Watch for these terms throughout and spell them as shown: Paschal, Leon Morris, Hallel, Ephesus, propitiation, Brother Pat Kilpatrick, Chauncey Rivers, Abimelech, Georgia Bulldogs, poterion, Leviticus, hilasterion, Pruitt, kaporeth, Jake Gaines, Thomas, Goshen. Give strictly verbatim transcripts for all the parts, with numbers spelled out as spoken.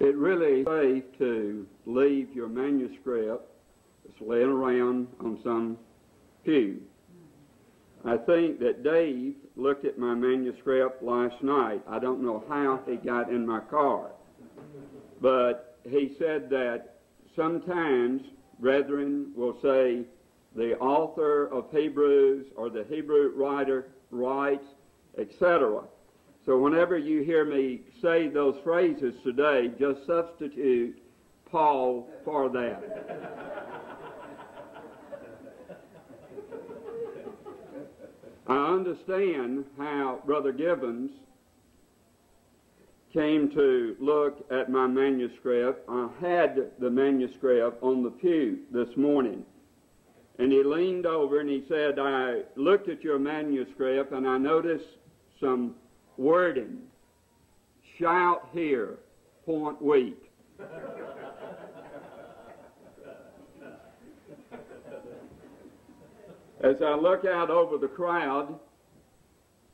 It really is safe to leave your manuscript that's laying around on some pew. I think that Dave looked at my manuscript last night. I don't know how he got in my car, but he said that sometimes brethren will say the author of Hebrews or the Hebrew writer writes, et cetera. So whenever you hear me say those phrases today, just substitute Paul for that. I understand how Brother Gibbons came to look at my manuscript. I had the manuscript on the pew this morning, and he leaned over and he said, I looked at your manuscript and I noticed some wording. Shout here, point weak. As I look out over the crowd,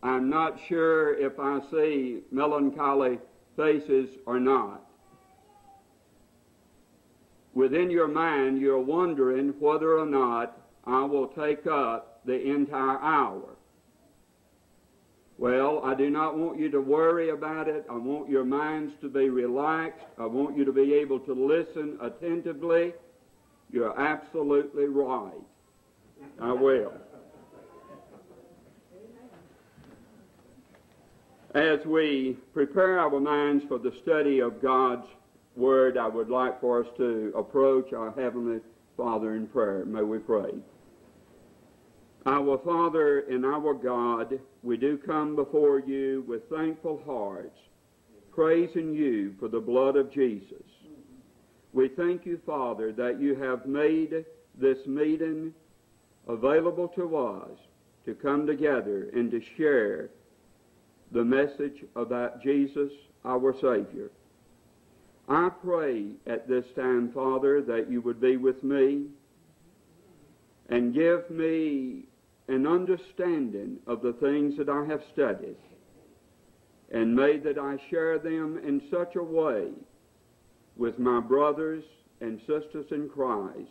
I'm not sure if I see melancholy faces or not. Within your mind, you're wondering whether or not I will take up the entire hour. Well, I do not want you to worry about it. I want your minds to be relaxed. I want you to be able to listen attentively. You're absolutely right. I will. As we prepare our minds for the study of God's Word, I would like for us to approach our Heavenly Father in prayer. May we pray. Our Father and our God, we do come before you with thankful hearts, praising you for the blood of Jesus. We thank you, Father, that you have made this meeting available to us to come together and to share the message about Jesus, our Savior. I pray at this time, Father, that you would be with me and give me an understanding of the things that I have studied, and may that I share them in such a way with my brothers and sisters in Christ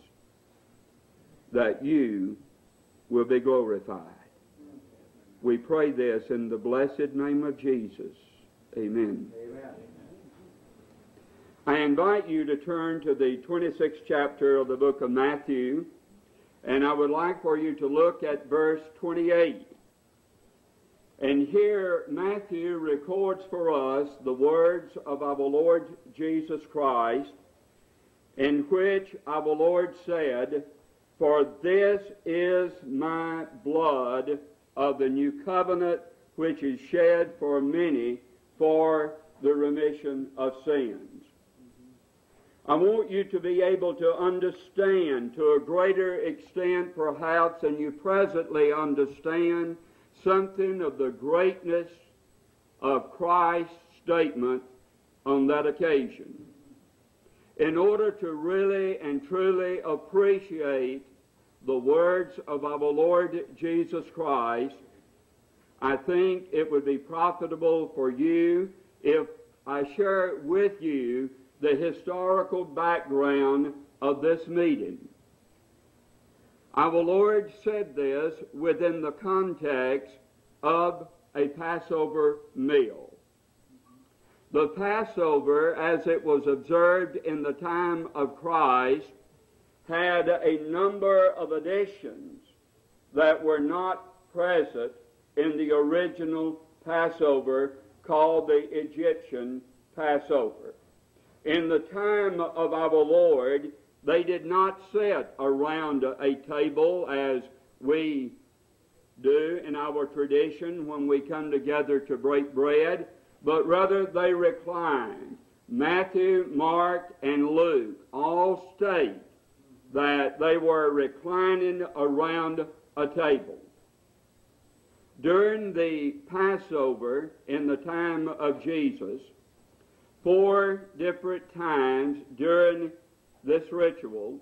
that you will be glorified. We pray this in the blessed name of Jesus. Amen. Amen. I invite you to turn to the twenty-sixth chapter of the book of Matthew, and I would like for you to look at verse twenty-eight. And here Matthew records for us the words of our Lord Jesus Christ, in which our Lord said, "For this is my blood of the new covenant, which is shed for many for the remission of sins." Mm-hmm. I want you to be able to understand to a greater extent perhaps than you presently understand something of the greatness of Christ's statement on that occasion. In order to really and truly appreciate the words of our Lord Jesus Christ, I think it would be profitable for you if I share with you the historical background of this meeting. Our Lord said this within the context of a Passover meal. The Passover, as it was observed in the time of Christ, had a number of additions that were not present in the original Passover called the Egyptian Passover. In the time of our Lord, they did not sit around a table as we do in our tradition when we come together to break bread, but rather they reclined. Matthew, Mark, and Luke all state that they were reclining around a table. During the Passover in the time of Jesus, four different times during this ritual,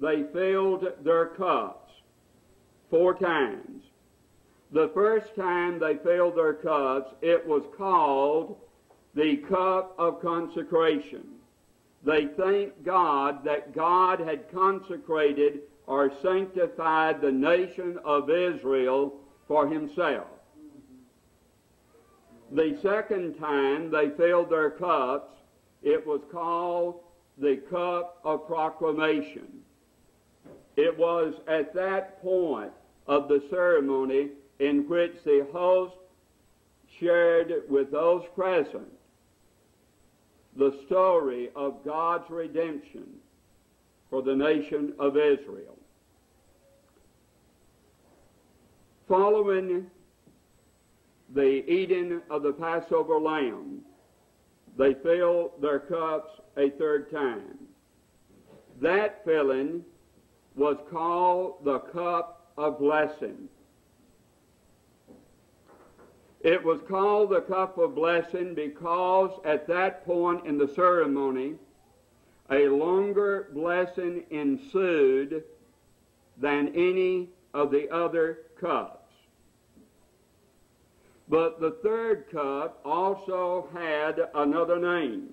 they filled their cups four times. The first time they filled their cups, it was called the cup of consecration. They thanked God that God had consecrated or sanctified the nation of Israel for himself. The second time they filled their cups, it was called the cup of proclamation. It was at that point of the ceremony in which the host shared with those present the story of God's redemption for the nation of Israel. Following the eating of the Passover lamb, they filled their cups a third time. That filling was called the cup of blessing. It was called the cup of blessing because at that point in the ceremony, a longer blessing ensued than any of the other cups. But the third cup also had another name.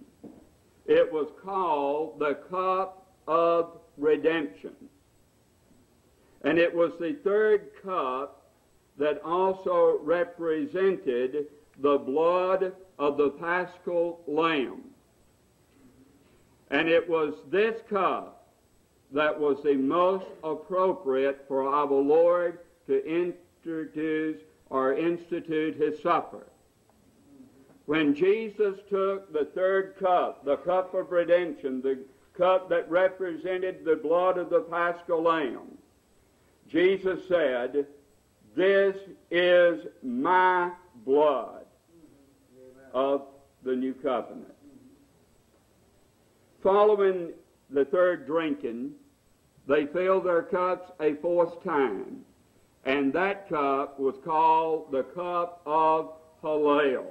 It was called the cup of redemption. And it was the third cup that also represented the blood of the Paschal Lamb. And it was this cup that was the most appropriate for our Lord to introduce or institute his supper. When Jesus took the third cup, the cup of redemption, the cup that represented the blood of the Paschal Lamb, Jesus said, "This is my blood of the new covenant." Following the third drinking, they filled their cups a fourth time, and that cup was called the cup of Hallel,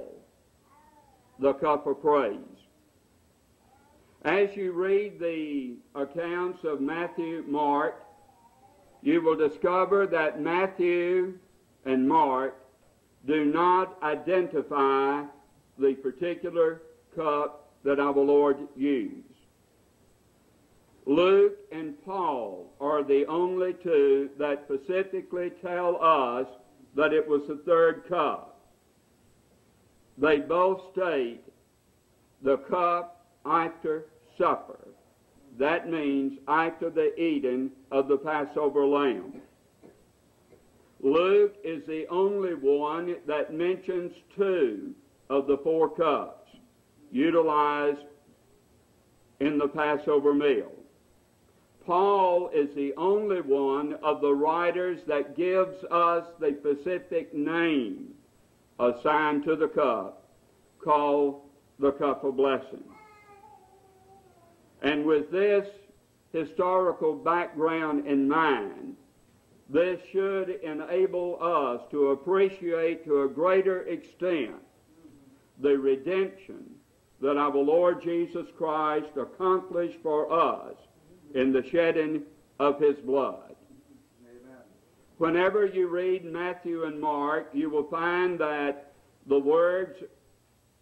the cup of praise. As you read the accounts of Matthew, Mark, you will discover that Matthew and Mark do not identify the particular cup that our Lord used. Luke and Paul are the only two that specifically tell us that it was the third cup. They both state the cup after supper. That means after the eating of the Passover lamb. Luke is the only one that mentions two of the four cups utilized in the Passover meal. Paul is the only one of the writers that gives us the specific name assigned to the cup, called the cup of blessing. And with this historical background in mind, this should enable us to appreciate to a greater extent the redemption that our Lord Jesus Christ accomplished for us in the shedding of his blood. Amen. Whenever you read Matthew and Mark, you will find that the words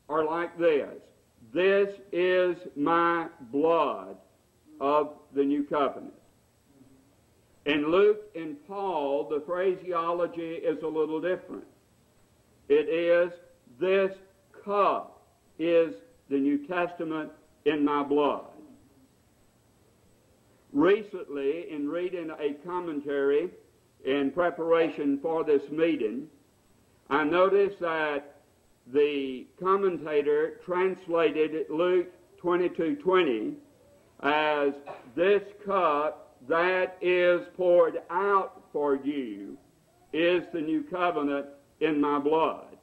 are like this: "This is my blood of the new covenant." In Luke and Paul, the phraseology is a little different. It is, "This cup is the New Testament in my blood." Recently, in reading a commentary in preparation for this meeting, I noticed that the commentator translated Luke twenty-two twenty as, "This cup that is poured out for you is the new covenant in my blood."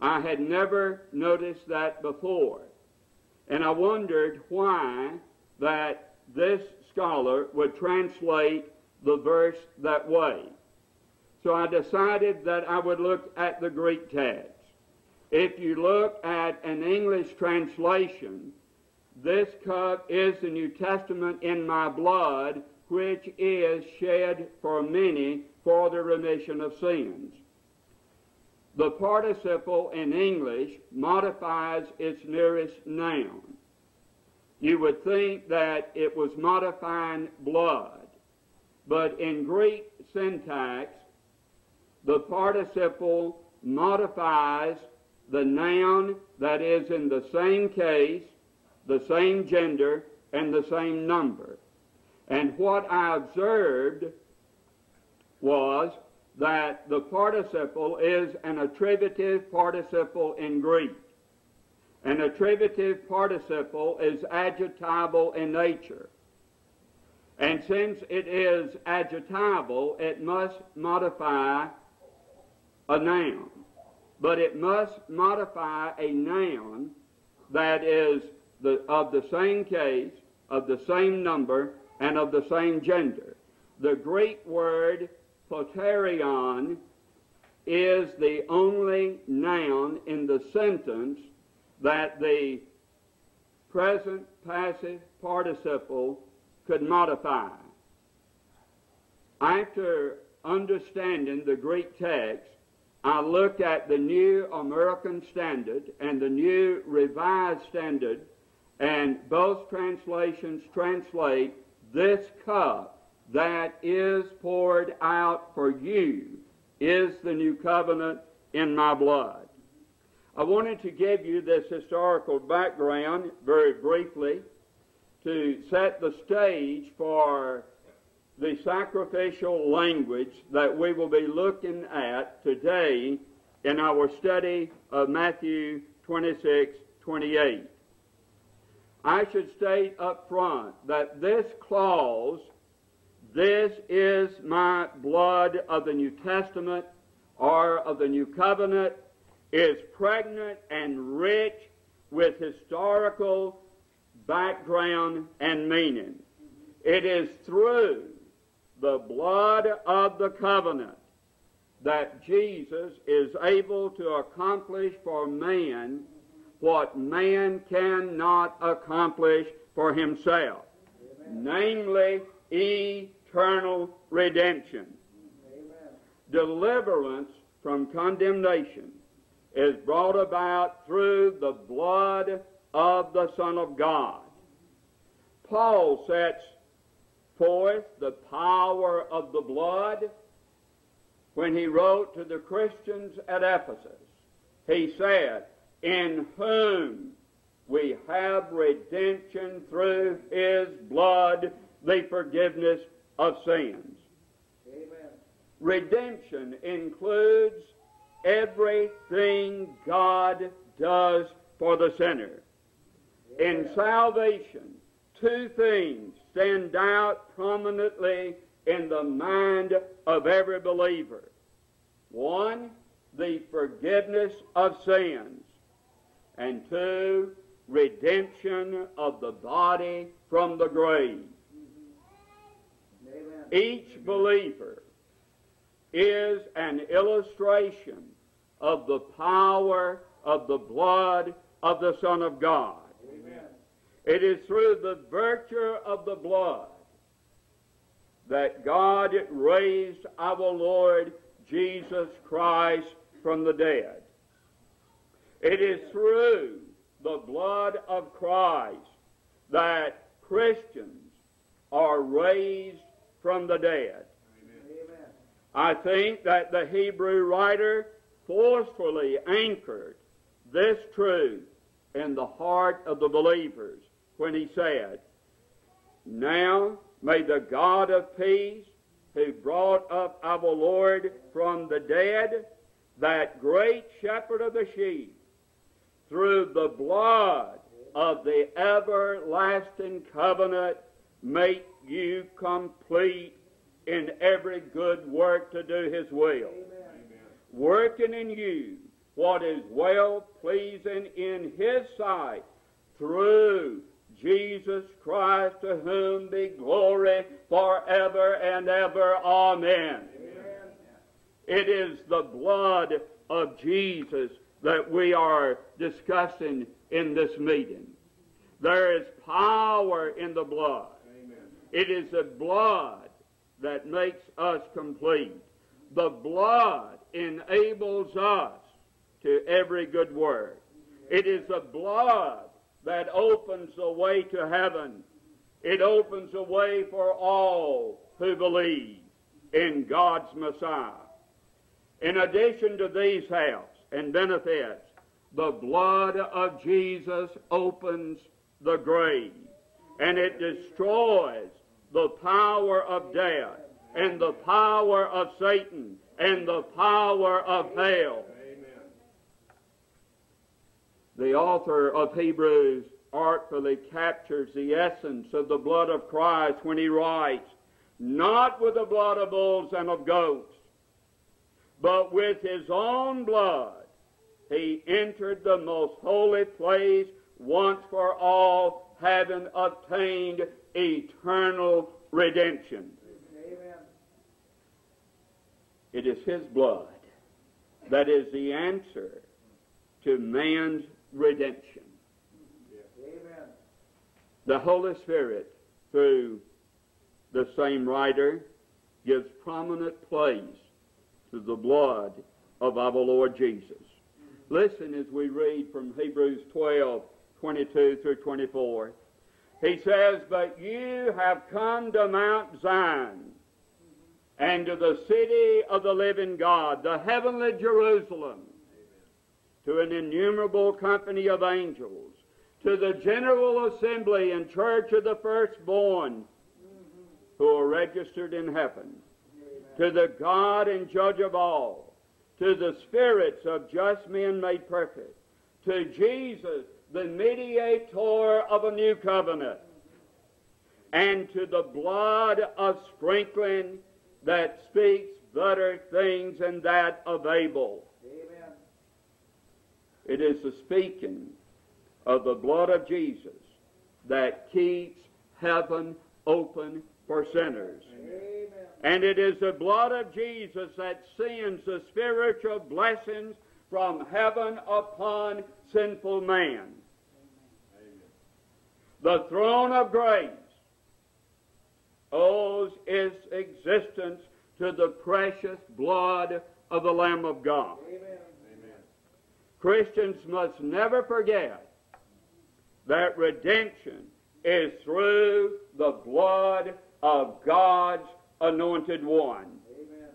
I had never noticed that before, and I wondered why that this scholar would translate the verse that way. So I decided that I would look at the Greek text. If you look at an English translation, "This cup is the New Testament in my blood, which is shed for many for the remission of sins," the participle in English modifies its nearest noun. You would think that it was modifying blood, but in Greek syntax, the participle modifies the noun that is in the same case, the same gender, and the same number. And what I observed was that the participle is an attributive participle in Greek. An attributive participle is adjectival in nature. And since it is adjectival, it must modify a noun. But it must modify a noun that is the, of the same case, of the same number, and of the same gender. The Greek word poterion is the only noun in the sentence that the present passive participle could modify. After understanding the Greek text, I looked at the New American Standard and the New Revised Standard, and both translations translate this cup that is poured out for you is the new covenant in my blood. I wanted to give you this historical background very briefly to set the stage for the sacrificial language that we will be looking at today in our study of Matthew twenty-six, twenty-eight. I should state up front that this clause, "This is my blood of the New Testament," or of the New Covenant, is pregnant and rich with historical background and meaning. It is through the blood of the covenant that Jesus is able to accomplish for man what man cannot accomplish for himself. Amen. Namely, eternal redemption. Amen. Deliverance from condemnation is brought about through the blood of the Son of God. Paul sets forth the power of the blood when he wrote to the Christians at Ephesus. He said, "In whom we have redemption through his blood, the forgiveness of sins." Amen. Redemption includes everything God does for the sinner. Amen. In salvation, two things stand out prominently in the mind of every believer. One, the forgiveness of sins. And two, redemption of the body from the grave. Amen. Each believer is an illustration of the power of the blood of the Son of God. Amen. It is through the virtue of the blood that God raised our Lord Jesus Christ from the dead. It is through the blood of Christ that Christians are raised from the dead. Amen. I think that the Hebrew writer forcefully anchored this truth in the heart of the believers when he said, "Now may the God of peace, who brought up our Lord from the dead, that great shepherd of the sheep, through the blood of the everlasting covenant, make you complete in every good work to do his will." Amen. Working in you what is well-pleasing in his sight, through Jesus Christ, to whom be glory forever and ever. Amen. Amen. It is the blood of Jesus that we are discussing in this meeting. There is power in the blood. Amen. It is the blood that makes us complete. The blood enables us to every good work. It is the blood that opens the way to heaven. It opens a way for all who believe in God's Messiah. In addition to these helps and benefits, the blood of Jesus opens the grave, and it destroys the power of death and the power of Satan and the power of hell. Amen. The author of Hebrews artfully captures the essence of the blood of Christ when he writes, "Not with the blood of bulls and of goats, but with his own blood he entered the most holy place once for all, having obtained eternal redemption." Amen. It is his blood that is the answer to man's redemption. Amen. The Holy Spirit, through the same writer, gives prominent place to the blood of our Lord Jesus. Listen as we read from Hebrews twelve, twenty-two through twenty-four. He says, "But you have come to Mount Zion and to the city of the living God, the heavenly Jerusalem, to an innumerable company of angels, to the general assembly and church of the firstborn who are registered in heaven, to the God and judge of all, to the spirits of just men made perfect, to Jesus, the mediator of a new covenant, and to the blood of sprinkling that speaks better things than that of Abel." Amen. It is the speaking of the blood of Jesus that keeps heaven open for sinners. Amen. And it is the blood of Jesus that sends the spiritual blessings from heaven upon sinful man. The throne of grace owes its existence to the precious blood of the Lamb of God. Amen. Amen. Christians must never forget that redemption is through the blood of God's anointed one. Amen.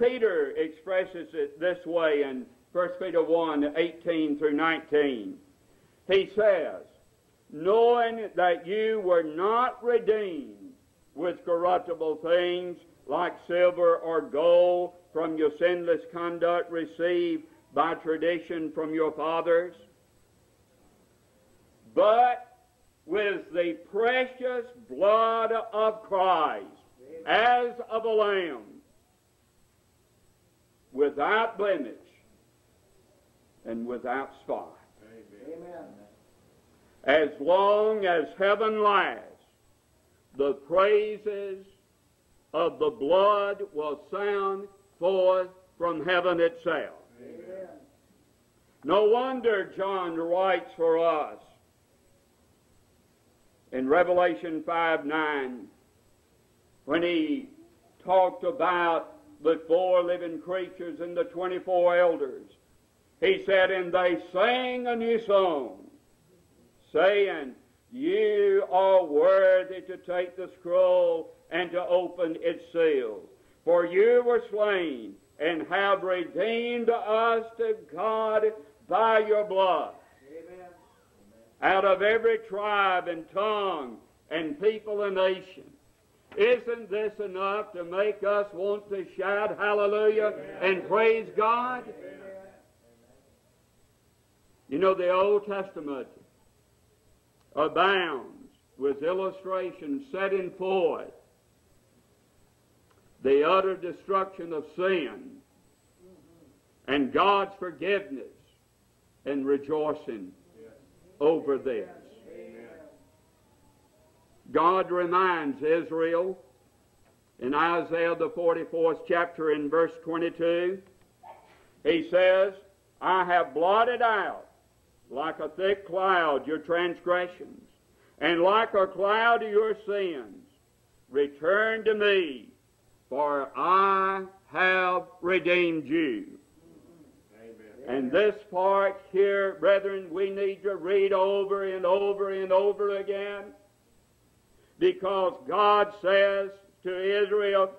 Peter expresses it this way in First Peter one, eighteen through nineteen. He says, "Knowing that you were not redeemed with corruptible things like silver or gold from your sinless conduct received by tradition from your fathers, but with the precious blood of Christ, Amen. As of a lamb, without blemish and without spot." Amen. As long as heaven lasts, the praises of the blood will sound forth from heaven itself. Amen. No wonder John writes for us in Revelation five nine, when he talked about the four living creatures and the twenty-four elders. He said, "And they sang a new song, saying, you are worthy to take the scroll and to open its seal. For you were slain and have redeemed us to God by your blood." Amen. Out of every tribe and tongue and people and nation. Isn't this enough to make us want to shout hallelujah Amen. And praise God? Amen. You know, the Old Testament abounds with illustrations setting forth the utter destruction of sin and God's forgiveness and rejoicing over this. God reminds Israel in Isaiah the forty-fourth chapter in verse twenty-two. He says, "I have blotted out like a thick cloud your transgressions, and like a cloud of your sins. Return to me, for I have redeemed you." Amen. And this part here, brethren, we need to read over and over and over again, because God says to Israel,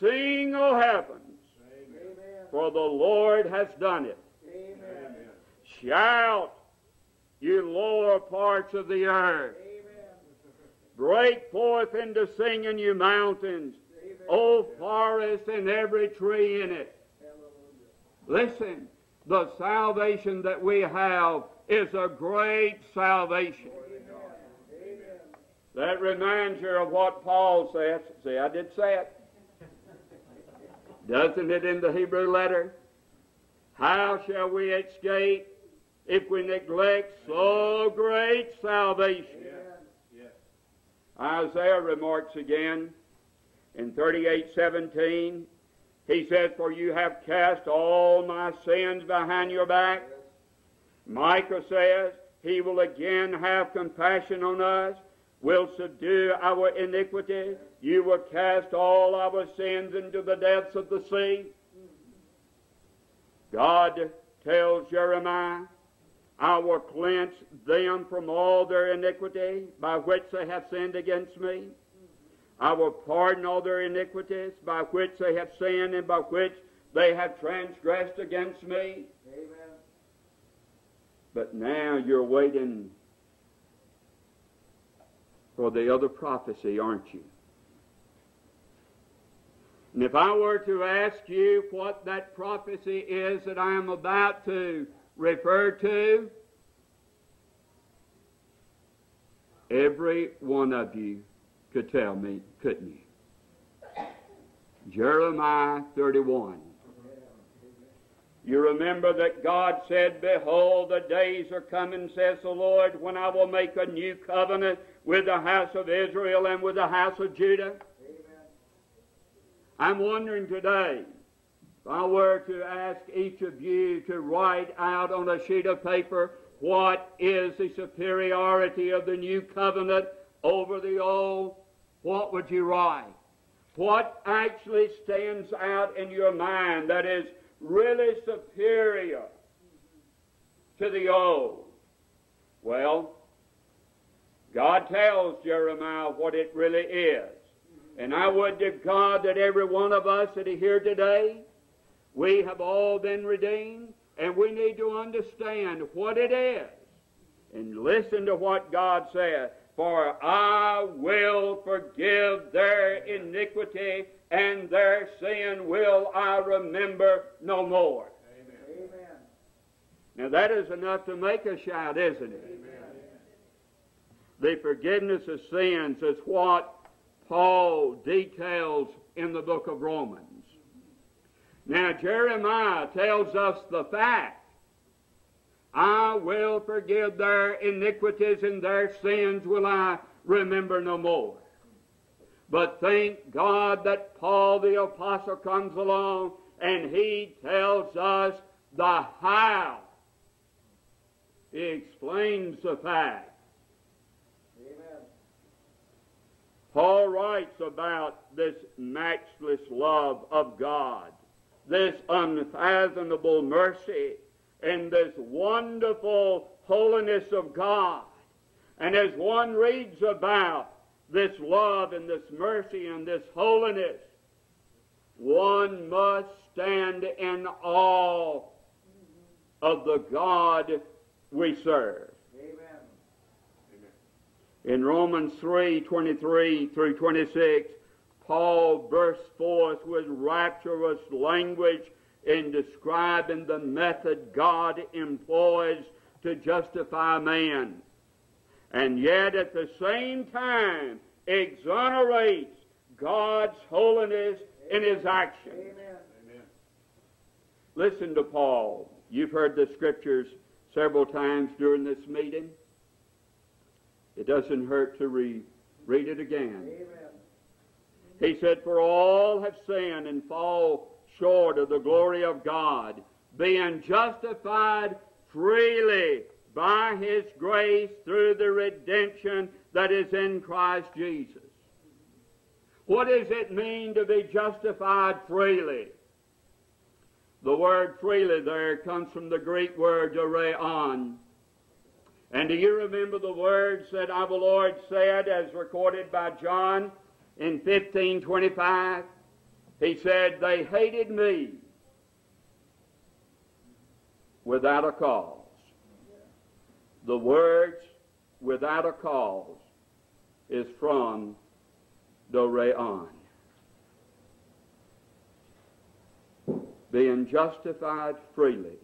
"Sing, O heavens, Amen. For the Lord has done it. Amen. Shout, you lower parts of the earth. Amen. Break forth into singing, you mountains, Amen. O forest and every tree in it." Hallelujah. Listen, the salvation that we have is a great salvation. Amen. That reminds you of what Paul says. See, I did say it. Doesn't it in the Hebrew letter? How shall we escape if we neglect so great salvation? Yeah. Yeah. Isaiah remarks again in thirty-eight seventeen, he says, "For you have cast all my sins behind your back." Micah says, "He will again have compassion on us, will subdue our iniquity. You will cast all our sins into the depths of the sea." God tells Jeremiah, "I will cleanse them from all their iniquity by which they have sinned against me. I will pardon all their iniquities by which they have sinned and by which they have transgressed against me." Amen. But now you're waiting for the other prophecy, aren't you? And if I were to ask you what that prophecy is that I am about to refer to, every one of you could tell me, couldn't you? Jeremiah thirty-one. You remember that God said, "Behold, the days are coming, says the Lord, when I will make a new covenant with the house of Israel and with the house of Judah." I'm wondering today, if I were to ask each of you to write out on a sheet of paper, what is the superiority of the new covenant over the old, what would you write? What actually stands out in your mind that is really superior to the old? Well, God tells Jeremiah what it really is. And I would to God that every one of us that are here today, we have all been redeemed, and we need to understand what it is. And listen to what God says. "For I will forgive their iniquity, and their sin will I remember no more." Amen. Amen. Now that is enough to make us shout, isn't it? Amen. The forgiveness of sins is what Paul details in the book of Romans. Now Jeremiah tells us the fact, "I will forgive their iniquities and their sins will I remember no more." But thank God that Paul the apostle comes along and he tells us the how. He explains the fact. Paul writes about this matchless love of God, this unfathomable mercy, and this wonderful holiness of God. And as one reads about this love and this mercy and this holiness, one must stand in awe of the God we serve. In Romans three twenty-three through twenty-six, Paul bursts forth with rapturous language in describing the method God employs to justify man, and yet at the same time exonerates God's holiness in his action. Amen. Amen. Listen to Paul. You've heard the scriptures several times during this meeting. It doesn't hurt to re read it again. Amen. He said, "For all have sinned and fall short of the glory of God, being justified freely by his grace through the redemption that is in Christ Jesus." What does it mean to be justified freely? The word freely there comes from the Greek word "eureion." And do you remember the words that our Lord said as recorded by John in fifteen twenty-five? He said, "They hated me without a cause." The words "without a cause" is from Doreon. Being justified freely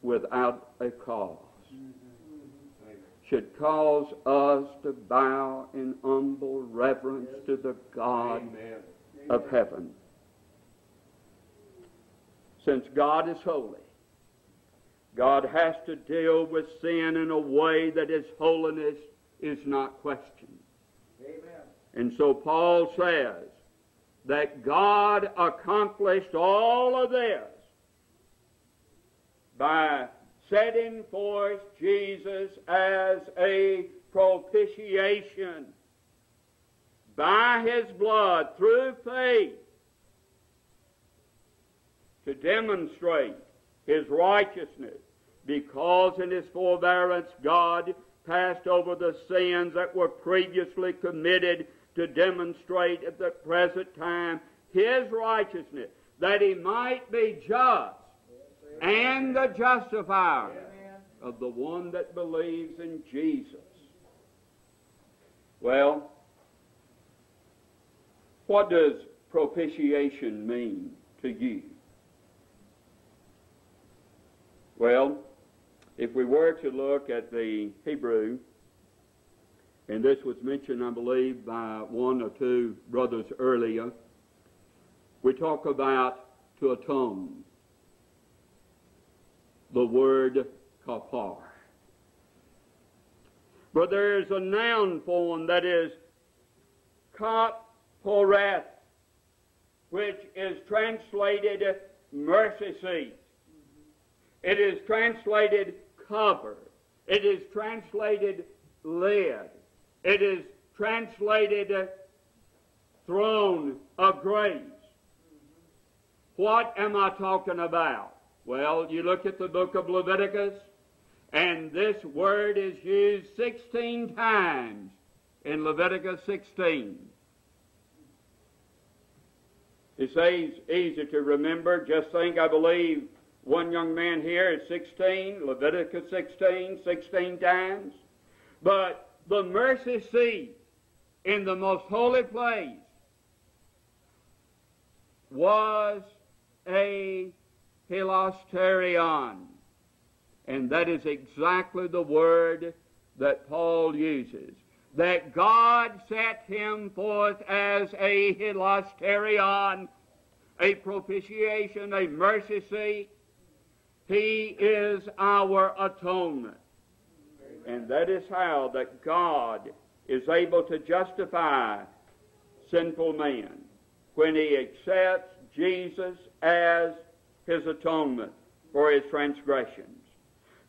without a cause should cause us to bow in humble reverence to the God Amen. Of heaven. Since God is holy, God has to deal with sin in a way that His holiness is not questioned. Amen. And so Paul says that God accomplished all of this by setting forth Jesus as a propitiation by His blood through faith to demonstrate His righteousness, because in His forbearance God passed over the sins that were previously committed to demonstrate at the present time His righteousness, that He might be just and the justifier Amen. Of the one that believes in Jesus. Well, what does propitiation mean to you? Well, if we were to look at the Hebrew, and this was mentioned, I believe, by one or two brothers earlier, we talk about to atone. The word kapar. But there is a noun form that is kaporeth, which is translated mercy seat. It is translated cover. It is translated lid. It is translated throne of grace. What am I talking about? Well, you look at the book of Leviticus, and this word is used sixteen times in Leviticus sixteen. It's easy to remember. Just think, I believe, one young man here is sixteen, Leviticus sixteen, sixteen times. But the mercy seat in the most holy place was a hilasterion, and that is exactly the word that Paul uses, that God set Him forth as a hilasterion, a propitiation, a mercy seat. He is our atonement. Amen. And that is how that God is able to justify sinful man, when He accepts Jesus as His atonement for his transgressions.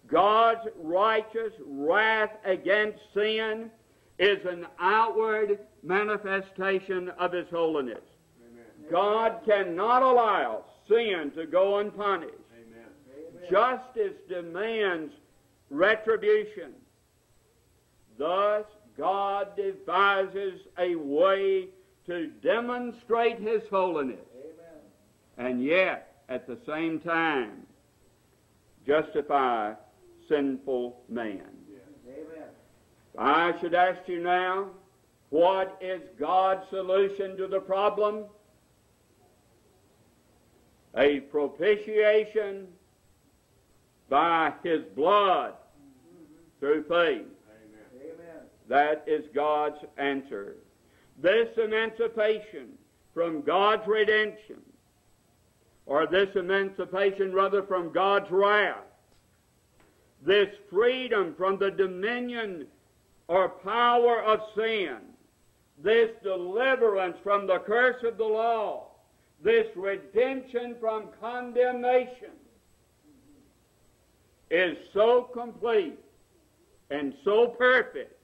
God's righteous wrath against sin is an outward manifestation of His holiness. Amen. God cannot allow sin to go unpunished. Amen. Justice demands retribution. Thus, God devises a way to demonstrate His holiness. Amen. And yet, at the same time, justify sinful man. Yes. Amen. I should ask you now, what is God's solution to the problem? A propitiation by His blood mm-hmm. through faith. Amen. Amen. That is God's answer. This emancipation from God's redemption, or this emancipation rather from God's wrath, this freedom from the dominion or power of sin, this deliverance from the curse of the law, this redemption from condemnation is so complete and so perfect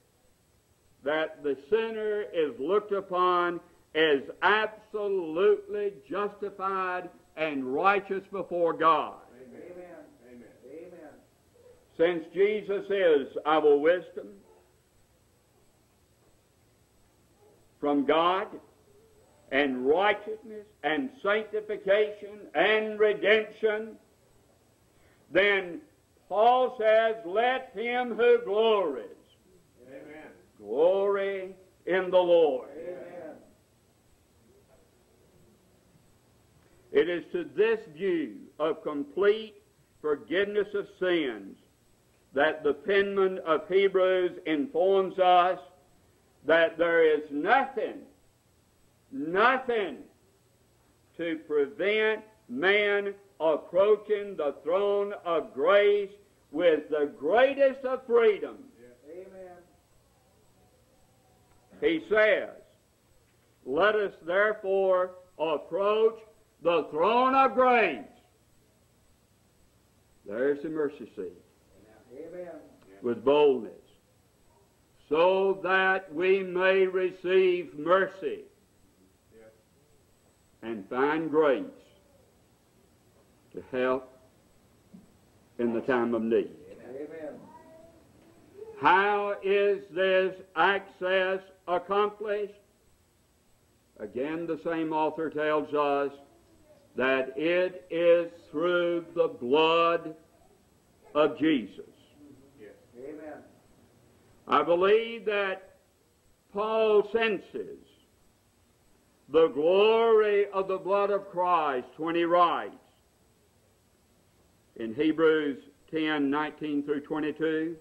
that the sinner is looked upon is absolutely justified and righteous before God. Amen. Amen. Amen. Since Jesus is our wisdom from God, and righteousness, and sanctification, and redemption, then Paul says, let him who glories, amen, glory in the Lord. Amen. It is to this view of complete forgiveness of sins that the penman of Hebrews informs us that there is nothing, nothing to prevent man approaching the throne of grace with the greatest of freedom. Yes. Amen. He says, let us therefore approach the throne of grace. There's the mercy seat. Amen. With boldness, so that we may receive mercy and find grace to help in the time of need. Amen. How is this access accomplished? Again, the same author tells us that it is through the blood of Jesus. Yes. Amen. I believe that Paul senses the glory of the blood of Christ when he writes in Hebrews ten, nineteen through twenty-two,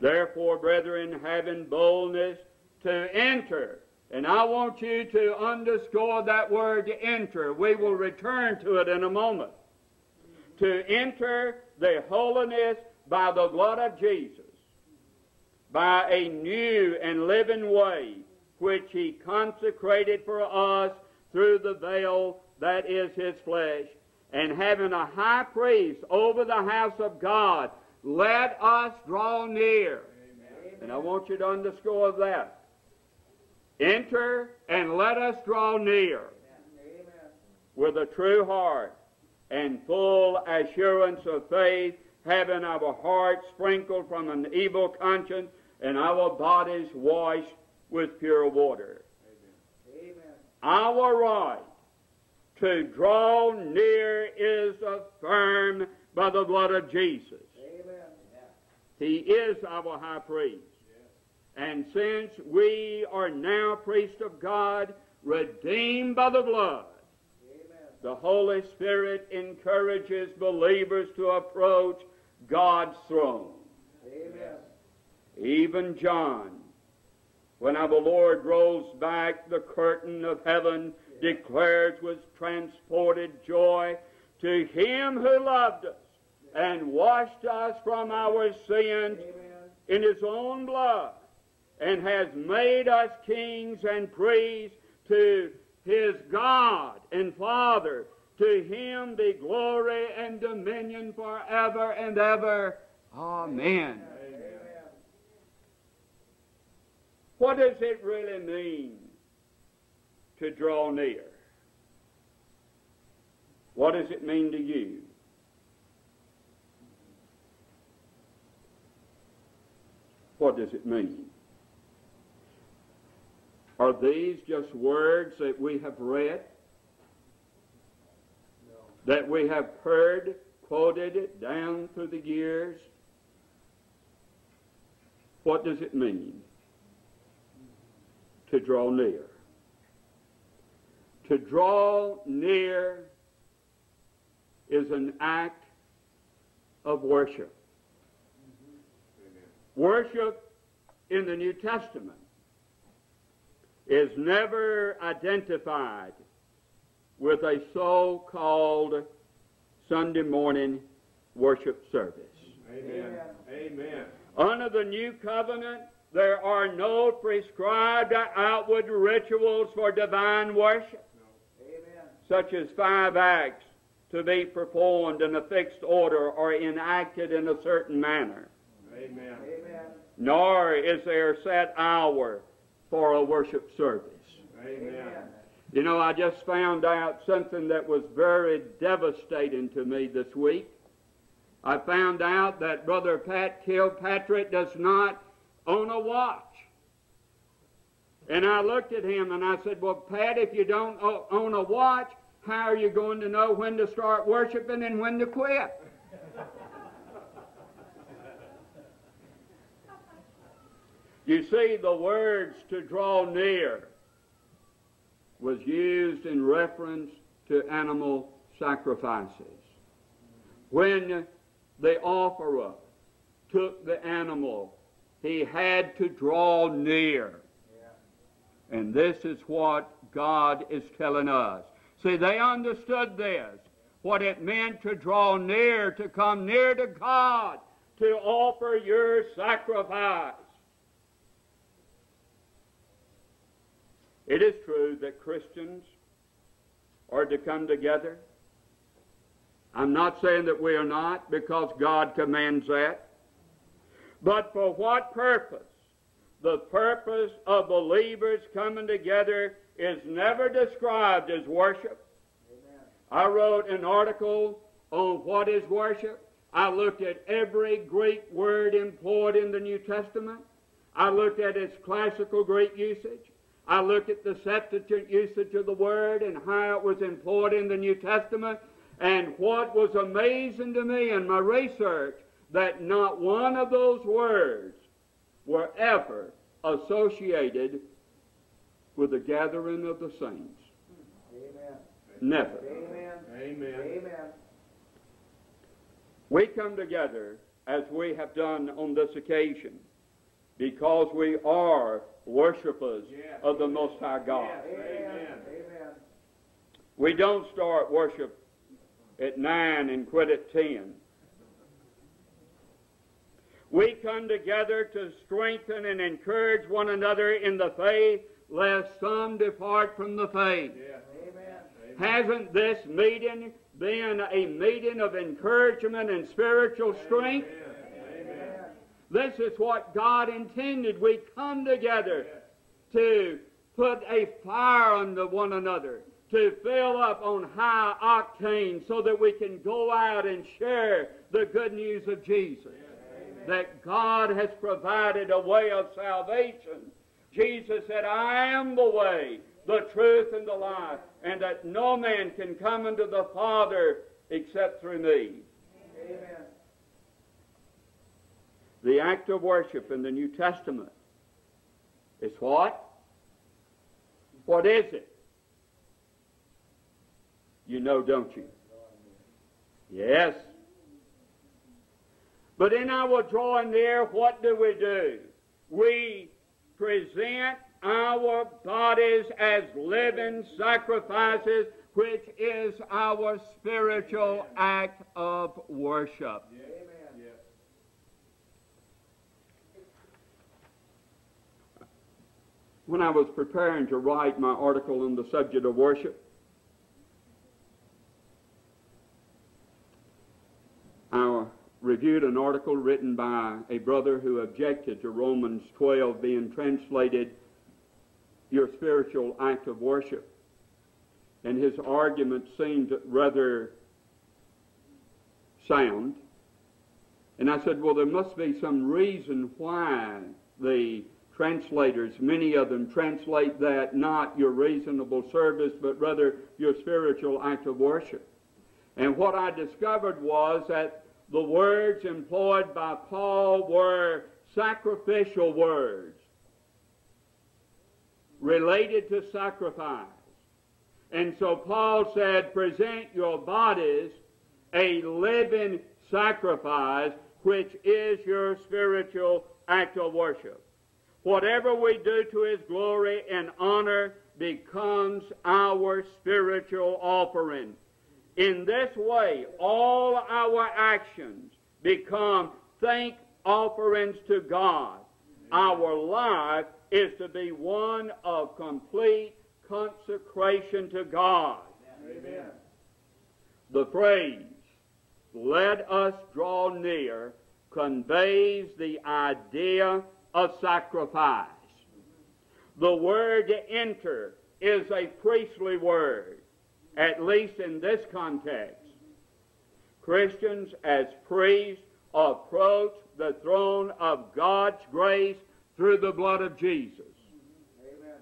therefore, brethren, having boldness to enter. And I want you to underscore that word, to enter. We will return to it in a moment. To enter the holiness by the blood of Jesus, by a new and living way, which he consecrated for us through the veil that is his flesh. And having a high priest over the house of God, let us draw near. Amen. And I want you to underscore that. Enter and let us draw near. Amen. With a true heart and full assurance of faith, having our hearts sprinkled from an evil conscience and our bodies washed with pure water. Amen. Amen. Our right to draw near is affirmed by the blood of Jesus. Amen. He is our high priest. Yeah. And since we are now priests of God, redeemed by the blood, amen, the Holy Spirit encourages believers to approach God's throne. Amen. Even John, when our Lord rolls back the curtain of heaven, yeah, declares with transported joy, to him who loved us, yeah, and washed us from our sins, amen, in his own blood, and has made us kings and priests to his God and Father. To him be glory and dominion forever and ever. Amen. Yeah. What does it really mean to draw near? What does it mean to you? What does it mean? Are these just words that we have read? No. That we have heard, quoted it down through the years? What does it mean to draw near? To draw near is an act of worship. Mm-hmm. Worship in the New Testament is never identified with a so-called Sunday morning worship service. Amen. Amen. Under the New Covenant, there are no prescribed outward rituals for divine worship, no. Amen. Such as five acts to be performed in a fixed order or enacted in a certain manner. Amen. Amen. Nor is there a set hour for a worship service. Amen. You know, I just found out something that was very devastating to me this week. I found out that Brother Pat Kilpatrick does not own a watch. And I looked at him and I said, well, Pat, if you don't own a watch, how are you going to know when to start worshiping and when to quit? You see, the words "to draw near" was used in reference to animal sacrifices. When the offerer took the animal, he had to draw near. Yeah. And this is what God is telling us. See, they understood this, what it meant to draw near, to come near to God, to offer your sacrifice. It is true that Christians are to come together. I'm not saying that we are not, because God commands that. But for what purpose? The purpose of believers coming together is never described as worship. Amen. I wrote an article on what is worship. I looked at every Greek word employed in the New Testament. I looked at its classical Greek usage. I looked at the Septuagint usage of the word and how it was employed in the New Testament. And what was amazing to me in my research, that not one of those words were ever associated with the gathering of the saints. Amen. Never. Amen. Amen. Amen. We come together as we have done on this occasion because we are worshipers yes. of the Amen. Most High God. Yes. Amen. Amen. We don't start worship at nine and quit at ten. We come together to strengthen and encourage one another in the faith, lest some depart from the faith. Yes. Amen. Hasn't this meeting been a meeting of encouragement and spiritual strength? Amen. Amen. This is what God intended. We come together yes. to put a fire under one another, to fill up on high octane so that we can go out and share the good news of Jesus. Amen. That God has provided a way of salvation. Jesus said, "I am the way, the truth, and the life, and that no man can come unto the Father except through me." Amen. The act of worship in the New Testament is what? What is it? You know, don't you? Yes. But in our drawing near, what do we do? We present our bodies as living sacrifices, which is our spiritual Amen. Act of worship. Yes. Amen. When I was preparing to write my article on the subject of worship, I reviewed an article written by a brother who objected to Romans twelve being translated "your spiritual act of worship," and his argument seemed rather sound. And I said, well, there must be some reason why the translators, many of them, translate that not "your reasonable service," but rather "your spiritual act of worship." And what I discovered was that the words employed by Paul were sacrificial words, related to sacrifice. And so Paul said, present your bodies a living sacrifice, which is your spiritual act of worship. Whatever we do to His glory and honor becomes our spiritual offering. In this way, all our actions become thank offerings to God. Amen. Our life is to be one of complete consecration to God. Amen. The phrase, "let us draw near," conveys the idea of sacrifice. The word "enter" is a priestly word, at least in this context. Christians as priests approach the throne of God's grace through the blood of Jesus. Amen.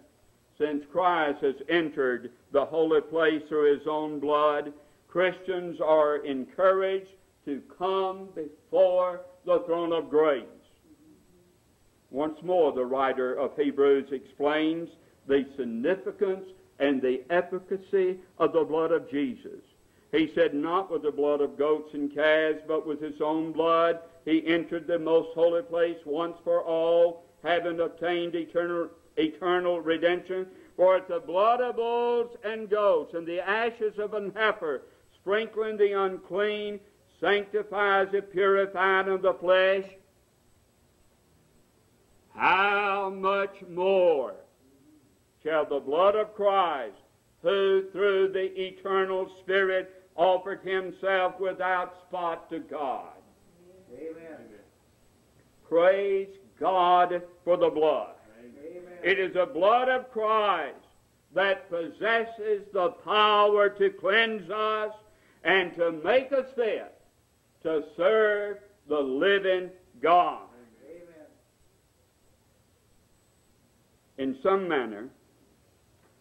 Since Christ has entered the holy place through his own blood, Christians are encouraged to come before the throne of grace. Once more, the writer of Hebrews explains the significance and the efficacy of the blood of Jesus. He said, not with the blood of goats and calves, but with his own blood he entered the most holy place once for all, having obtained eternal, eternal redemption. For at the blood of bulls and goats and the ashes of an heifer, sprinkling the unclean, sanctifies the purified of the flesh. How much more shall the blood of Christ, who through the eternal Spirit offered himself without spot to God. Amen. Praise God for the blood. Amen. It is the blood of Christ that possesses the power to cleanse us and to make us fit to serve the living God. Amen. In some manner,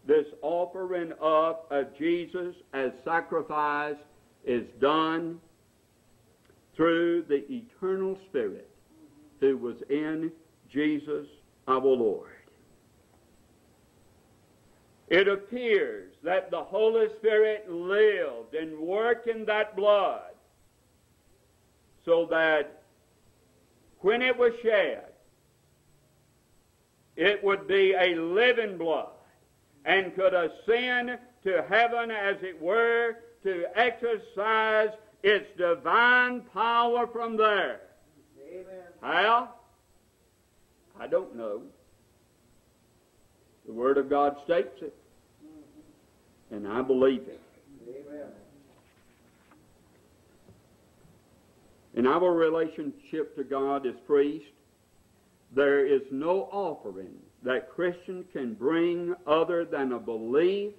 this offering up of Jesus as sacrifice is done through the eternal Spirit who was in Jesus our Lord. It appears that the Holy Spirit lived and worked in that blood so that when it was shed, it would be a living blood, and could ascend to heaven, as it were, to exercise its divine power from there. Amen. How? I don't know. The Word of God states it, and I believe it. Amen. In our relationship to God as priest, there is no offering that Christians can bring other than a belief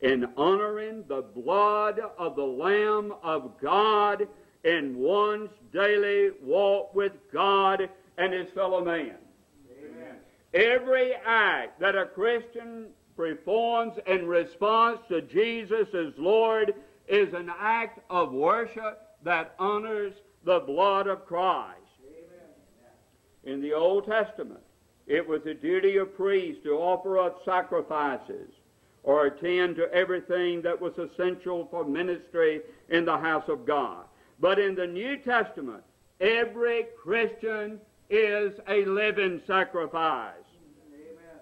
in honoring the blood of the Lamb of God in one's daily walk with God and his fellow man. Amen. Every act that a Christian performs in response to Jesus as Lord is an act of worship that honors the blood of Christ. Amen. In the Old Testament, it was the duty of priests to offer up sacrifices or attend to everything that was essential for ministry in the house of God. But in the New Testament, every Christian is a living sacrifice, Amen.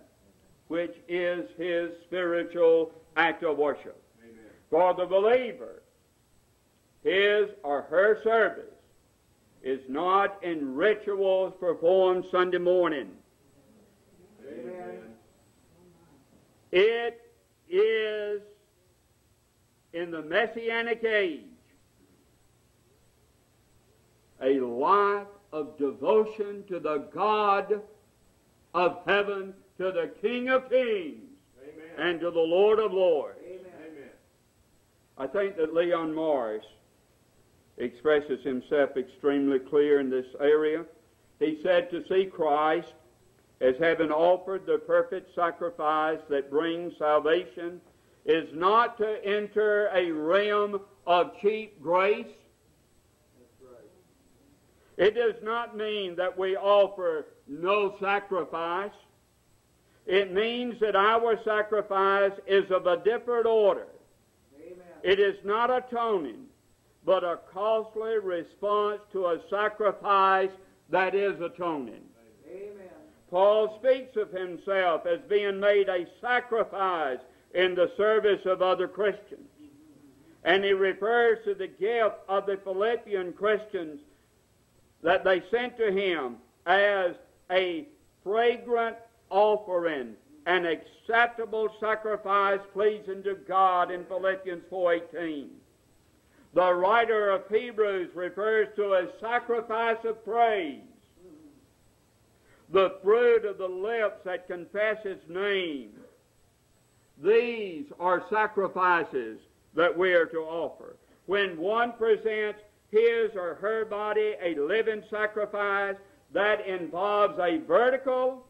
Which is his spiritual act of worship. Amen. For the believer, his or her service is not in rituals performed Sunday morning. Amen. It is in the Messianic age a life of devotion to the God of heaven, to the King of Kings, Amen. And to the Lord of Lords. Amen. I think that Leon Morris expresses himself extremely clear in this area. He said, to see Christ as having offered the perfect sacrifice that brings salvation is not to enter a realm of cheap grace. That's right. It does not mean that we offer no sacrifice. It means that our sacrifice is of a different order. Amen. It is not atoning, but a costly response to a sacrifice that is atoning. Amen. Paul speaks of himself as being made a sacrifice in the service of other Christians. And he refers to the gift of the Philippian Christians that they sent to him as a fragrant offering, an acceptable sacrifice pleasing to God in Philippians four eighteen. The writer of Hebrews refers to a sacrifice of praise, the fruit of the lips that confess his name, These are sacrifices that we are to offer. When one presents his or her body a living sacrifice, that involves a vertical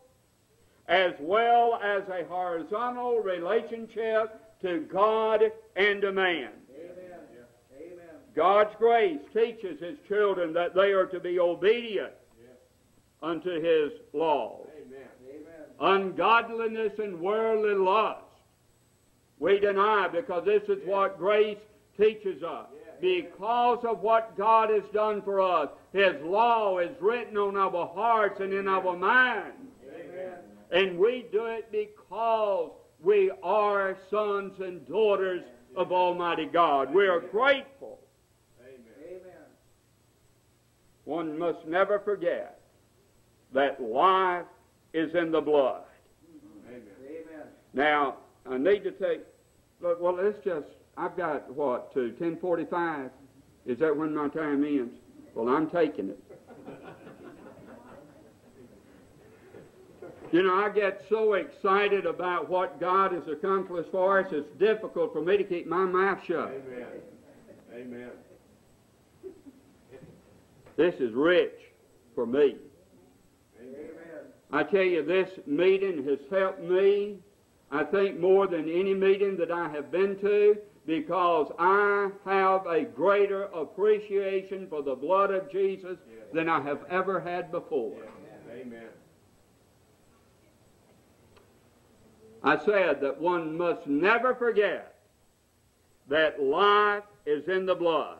as well as a horizontal relationship to God and to man. Amen. Amen. God's grace teaches His children that they are to be obedient yeah. unto His laws. Amen. Ungodliness and worldly lust we deny, because this is yeah. what grace teaches us. Yeah. Because of what God has done for us, His law is written on our hearts and in our minds. Amen. And we do it because we are sons and daughters Amen. Of Almighty God. Amen. We are grateful. Amen. One must never forget that life is in the blood. Amen. Now, I need to take, well, let's just, I've got, what, to ten forty-five? Is that when my time ends? Well, I'm taking it. You know, I get so excited about what God has accomplished for us, it's difficult for me to keep my mouth shut. Amen. Amen. This is rich for me. Amen. I tell you, this meeting has helped me, I think, more than any meeting that I have been to, because I have a greater appreciation for the blood of Jesus yes. than I have ever had before. Yes. Amen. I said that one must never forget that life is in the blood.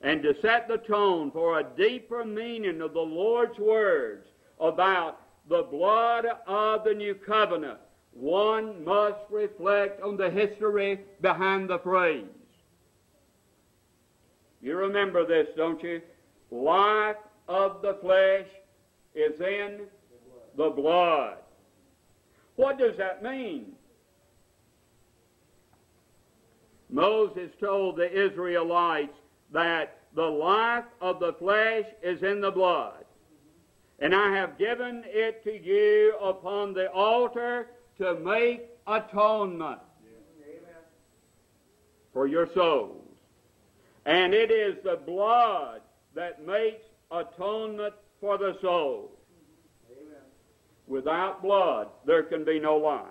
And to set the tone for a deeper meaning of the Lord's words about the blood of the new covenant, one must reflect on the history behind the phrase. You remember this, don't you? Life of the flesh is in the blood. What does that mean? Moses told the Israelites that the life of the flesh is in the blood, and I have given it to you upon the altar to make atonement Amen. For your souls. And it is the blood that makes atonement for the soul. Amen. Without blood, there can be no life.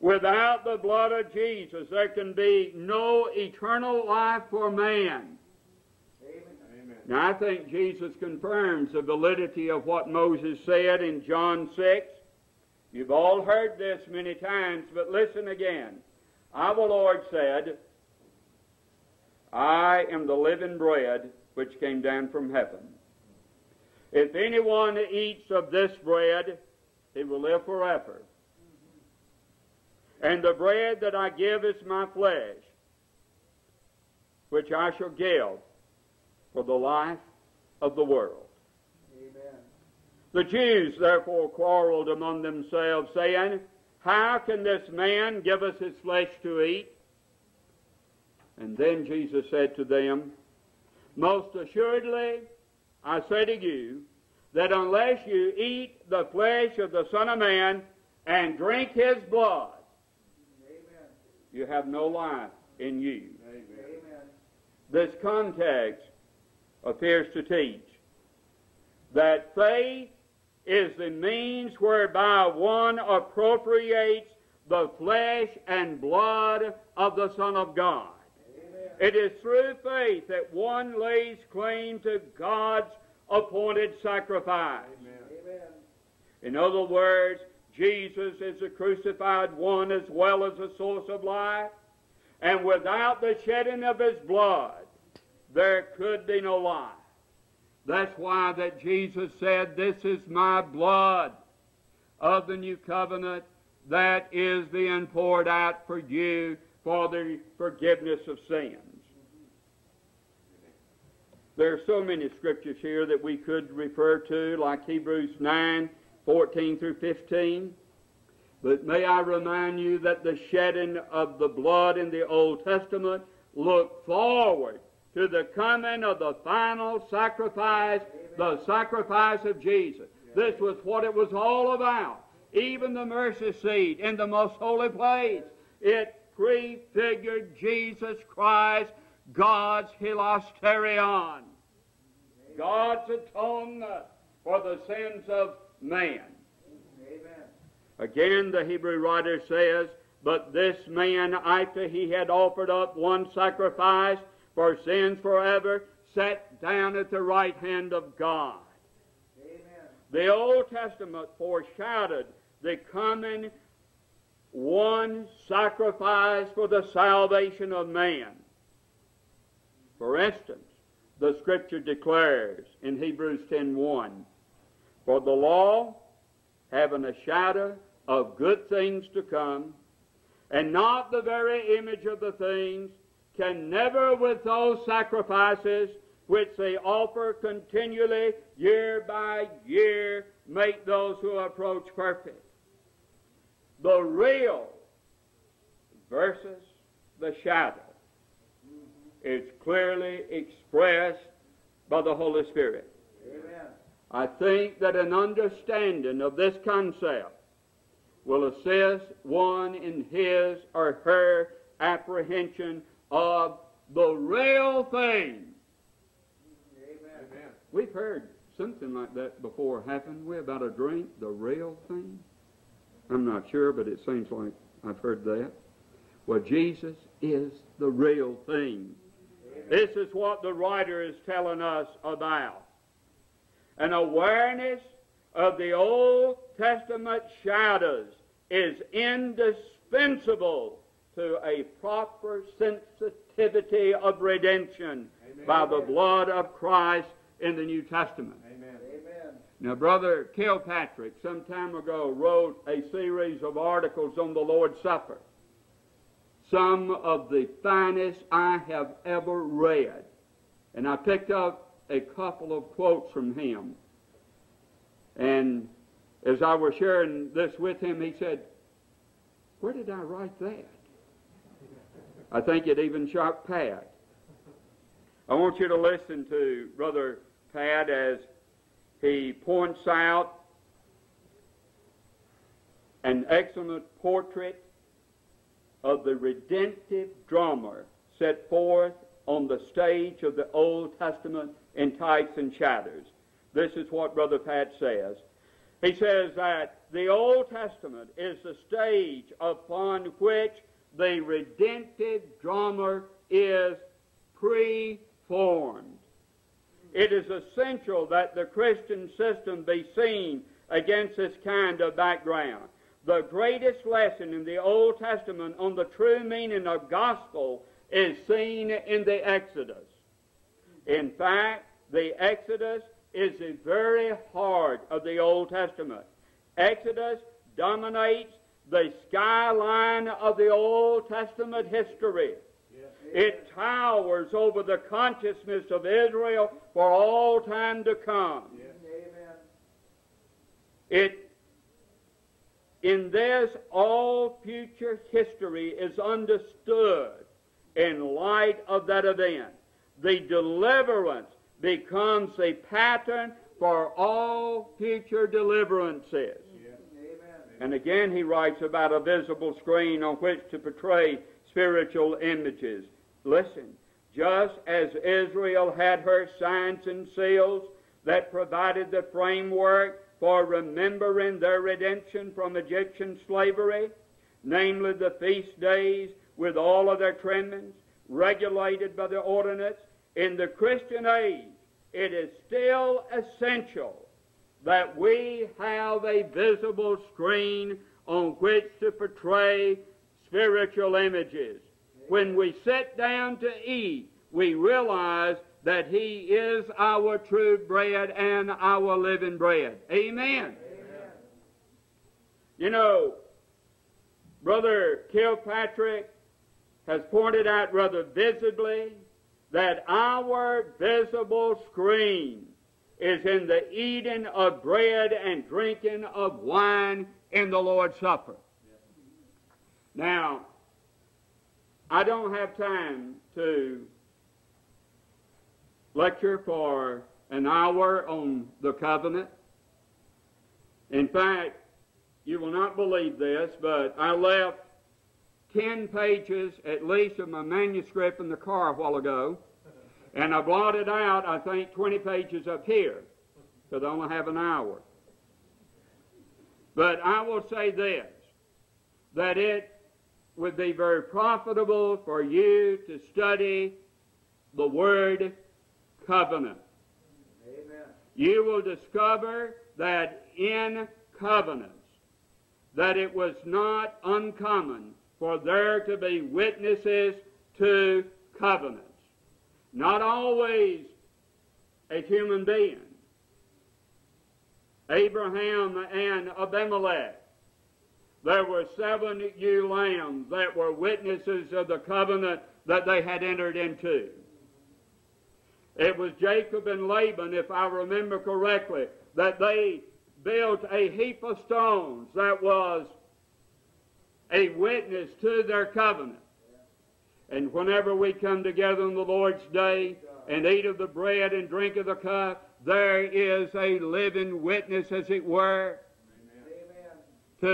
Without the blood of Jesus, there can be no eternal life for man. Now, I think Jesus confirms the validity of what Moses said in John six. You've all heard this many times, but listen again. Our Lord said, I am the living bread which came down from heaven. If anyone eats of this bread, he will live forever. And the bread that I give is my flesh, which I shall give for the life of the world. Amen. The Jews therefore quarreled among themselves, saying, How can this man give us his flesh to eat? And then Jesus said to them, Most assuredly I say to you, that unless you eat the flesh of the Son of Man and drink his blood, Amen. You have no life in you. Amen. This context appears to teach that faith is the means whereby one appropriates the flesh and blood of the Son of God. Amen. It is through faith that one lays claim to God's appointed sacrifice. Amen. In other words, Jesus is the crucified one as well as the source of life, and without the shedding of his blood, there could be no life. That's why that Jesus said, This is my blood of the new covenant that is being poured out for you for the forgiveness of sins. There are so many scriptures here that we could refer to, like Hebrews nine, fourteen through fifteen. But may I remind you that the shedding of the blood in the Old Testament looked forward to the coming of the final sacrifice, Amen. The sacrifice of Jesus. Yes. This was what it was all about. even the mercy seat in the most holy place. It prefigured Jesus Christ, God's hilasterion, God's atonement for the sins of man. Amen. Again, the Hebrew writer says, but this man, after he had offered up one sacrifice for sins forever, sat down at the right hand of God. Amen. The Old Testament foreshadowed the coming one sacrifice for the salvation of man. For instance, the Scripture declares in Hebrews ten one, for the law, having a shadow of good things to come, and not the very image of the things, can never with those sacrifices which they offer continually year by year make those who approach perfect. The real versus the shadow is clearly expressed by the Holy Spirit. Amen. I think that an understanding of this concept will assist one in his or her apprehension of the real thing. Amen. We've heard something like that before, haven't we, about a drink, the real thing? I'm not sure, but it seems like I've heard that. Well, Jesus is the real thing. Amen. This is what the writer is telling us about. An awareness of the Old Testament shadows is indispensable to a proper sensitivity of redemption. Amen. By the blood of Christ in the New Testament. Amen. Amen. Now, Brother Kilpatrick some time ago wrote a series of articles on the Lord's Supper, some of the finest I have ever read. And I picked up a couple of quotes from him. And as I was sharing this with him, he said, where did I write that? I think it even shocked Pat. I want you to listen to Brother Pat as he points out an excellent portrait of the redemptive drama set forth on the stage of the Old Testament in types and shadows. This is what Brother Pat says. He says that the Old Testament is the stage upon which the redemptive drama is preformed. It is essential that the Christian system be seen against this kind of background. The greatest lesson in the Old Testament on the true meaning of gospel is seen in the Exodus. In fact, the Exodus is the very heart of the Old Testament. Exodus dominates the skyline of the Old Testament history. Yes. It towers over the consciousness of Israel for all time to come. Yes. It, in this, all future history is understood in light of that event. The deliverance becomes a pattern for all future deliverances. Yes. And again he writes about a visible screen on which to portray spiritual images. Listen, just as Israel had her signs and seals that provided the framework for remembering their redemption from Egyptian slavery, namely the feast days with all of their trimmings, regulated by the ordinance, in the Christian age, it is still essential that we have a visible screen on which to portray spiritual images. When we sit down to eat, we realize that He is our true bread and our living bread. Amen. Amen. You know, Brother Kilpatrick has pointed out rather visibly that our visible screen is in the eating of bread and drinking of wine in the Lord's Supper. Now, I don't have time to lecture for an hour on the covenant. In fact, You will not believe this, but I left ten pages at least of my manuscript in the car a while ago, and I blotted out, I think, twenty pages up here, because I only have an hour. But I will say this, that it would be very profitable for you to study the word covenant. Amen. You will discover that in covenants, that it was not uncommon for there to be witnesses to covenants. Not always a human being. Abraham and Abimelech, there were seven ewe lambs that were witnesses of the covenant that they had entered into. It was Jacob and Laban, if I remember correctly, that they built a heap of stones that was a witness to their covenant. And whenever we come together on the Lord's day and eat of the bread and drink of the cup, there is a living witness, as it were, Amen.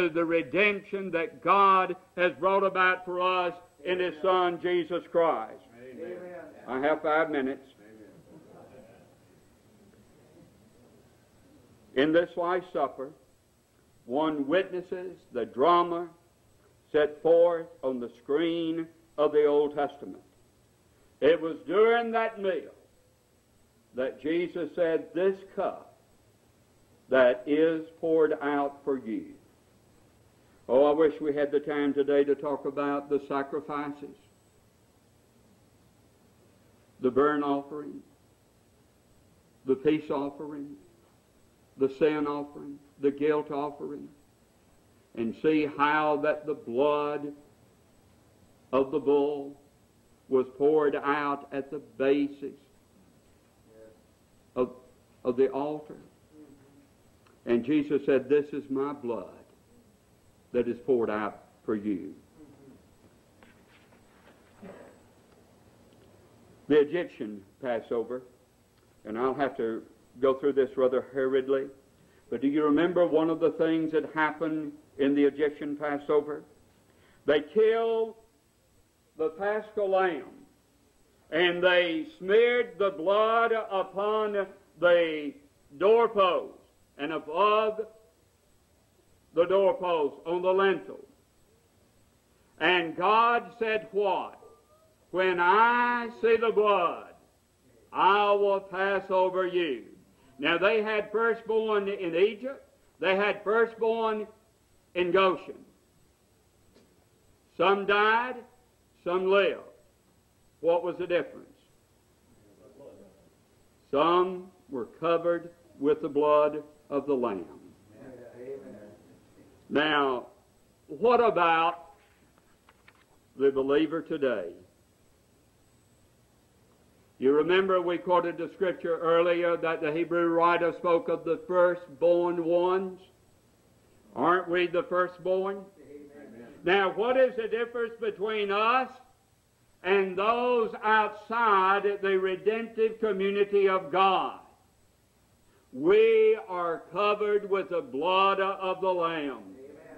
To the redemption that God has brought about for us Amen. In His Son, Jesus Christ. Amen. I have five minutes. In this Last Supper, one witnesses the drama set forth on the screen of the Old Testament. It was during that meal that Jesus said, "This cup that is poured out for you." Oh, I wish we had the time today to talk about the sacrifices, the burnt offering, the peace offering, the sin offering, the guilt offering, and see how that the blood of the bull was poured out at the basis of, of the altar. And Jesus said, "This is my blood that is poured out for you." The Egyptian Passover, and I'll have to go through this rather hurriedly, but do you remember one of the things that happened in the Egyptian Passover? They killed the Paschal lamb, and they smeared the blood upon the doorpost and above the doorpost on the lintel. And God said what? "When I see the blood, I will pass over you." Now, they had firstborn in Egypt. They had firstborn in Goshen. Some died, some lived. What was the difference? Some were covered with the blood of the Lamb. Amen. Now, what about the believer today? You remember we quoted the scripture earlier that the Hebrew writer spoke of the firstborn ones. Aren't we the firstborn? Amen. Now, what is the difference between us and those outside the redemptive community of God? We are covered with the blood of the Lamb. Amen.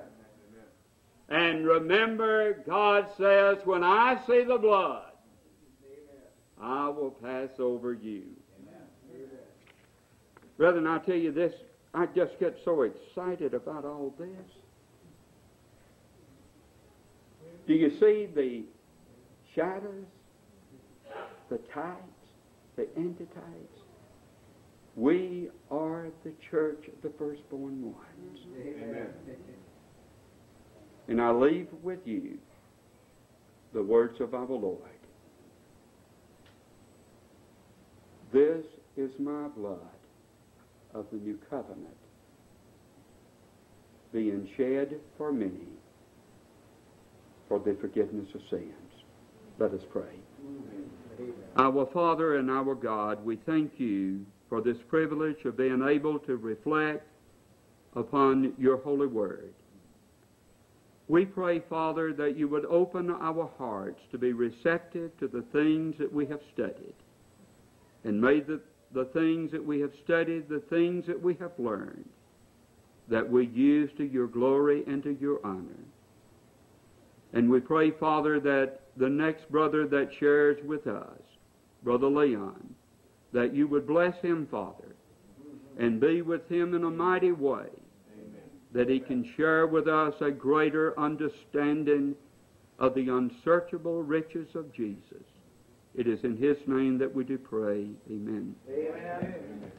And remember, God says, "When I see the blood, I will pass over you." Amen. Brethren, I tell you this, I just get so excited about all this. Do you see the shadows, the types, the antitypes? We are the church of the firstborn ones. Amen. And I leave with you the words of our Lord. "This is my blood of the new covenant, being shed for many for the forgiveness of sins." Let us pray. Amen. Our Father and our God, we thank you for this privilege of being able to reflect upon your holy word. We pray, Father, that you would open our hearts to be receptive to the things that we have studied. And may the, the things that we have studied, the things that we have learned, that we use to your glory and to your honor. And we pray, Father, that the next brother that shares with us, Brother Leon, that you would bless him, Father, and be with him in a mighty way, Amen. That he can share with us a greater understanding of the unsearchable riches of Jesus. It is in his name that we do pray. Amen. Amen. Amen.